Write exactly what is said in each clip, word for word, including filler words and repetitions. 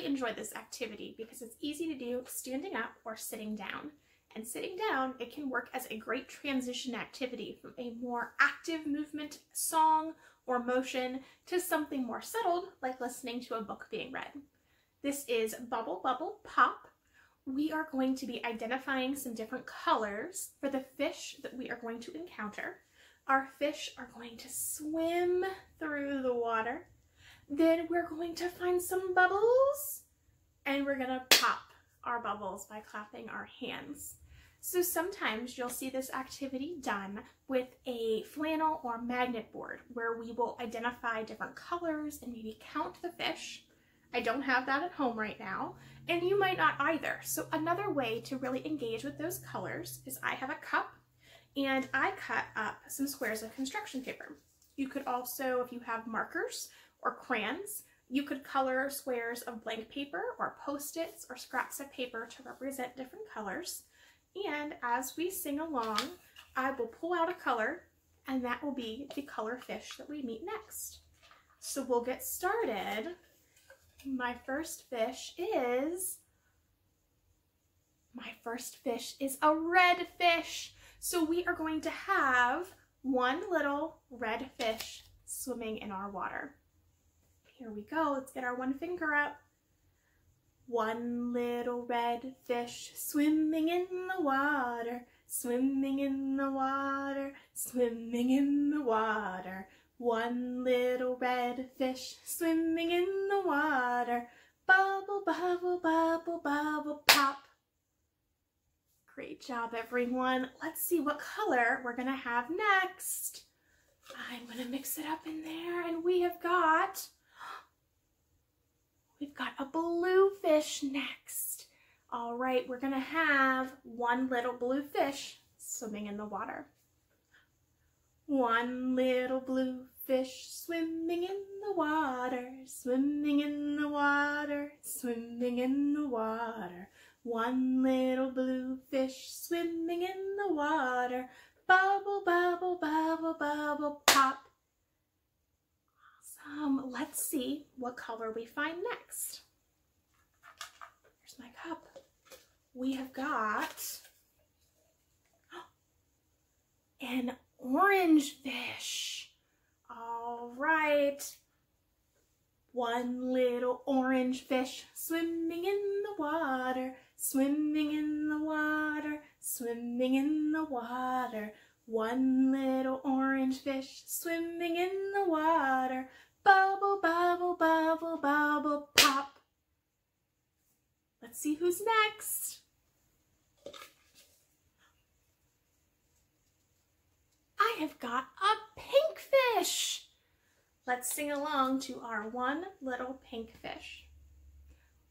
really enjoy this activity because it's easy to do standing up or sitting down. And sitting down, it can work as a great transition activity from a more active movement, song, or motion to something more settled, like listening to a book being read. This is Bubble Bubble Pop. We are going to be identifying some different colors for the fish that we are going to encounter. Our fish are going to swim through the water. Then we're going to find some bubbles and we're gonna pop our bubbles by clapping our hands. So sometimes you'll see this activity done with a flannel or magnet board where we will identify different colors and maybe count the fish. I don't have that at home right now, and you might not either. So another way to really engage with those colors is I have a cup and I cut up some squares of construction paper. You could also, if you have markers or crayons, you could color squares of blank paper or Post-its or scraps of paper to represent different colors. And as we sing along, I will pull out a color and that will be the color fish that we meet next. So we'll get started. My first fish is, my first fish is a red fish. So we are going to have one little red fish swimming in our water. Here we go, let's get our one finger up. One little red fish swimming in the water, swimming in the water, swimming in the water. One little red fish swimming in the water. Bubble, bubble, bubble, bubble, pop. Great job, everyone. Let's see what color we're gonna have next. I'm gonna mix it up in there and we have got We've got a blue fish next. All right, we're gonna have one little blue fish swimming in the water. One little blue fish swimming in the water, swimming in the water, swimming in the water. One little blue fish swimming in the water. Bubble, bubble, bubble, bubble, pop. Um, let's see what color we find next. Here's my cup. We have got an orange fish. All right. One little orange fish swimming in the water, swimming in the water, swimming in the water. One little orange fish swimming in the water. Bubble, bubble, bubble, bubble, pop. Let's see who's next. I have got a pink fish. Let's sing along to our one little pink fish.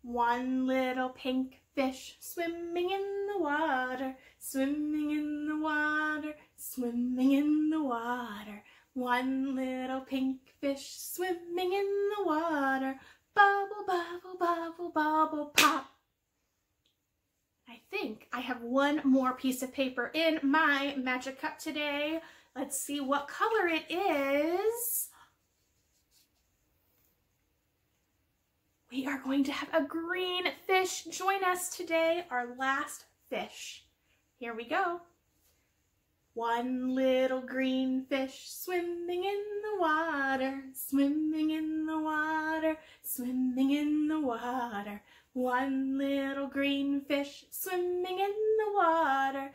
One little pink fish swimming in the water, swimming in the water, swimming in the water. One little pink fish swimming in the water. Bubble, bubble, bubble, bubble, pop. I think I have one more piece of paper in my magic cup today. Let's see what color it is. We are going to have a green fish join us today, our last fish. Here we go. One little green fish swimming in the water, swimming in the water, swimming in the water. One little green fish swimming in the water.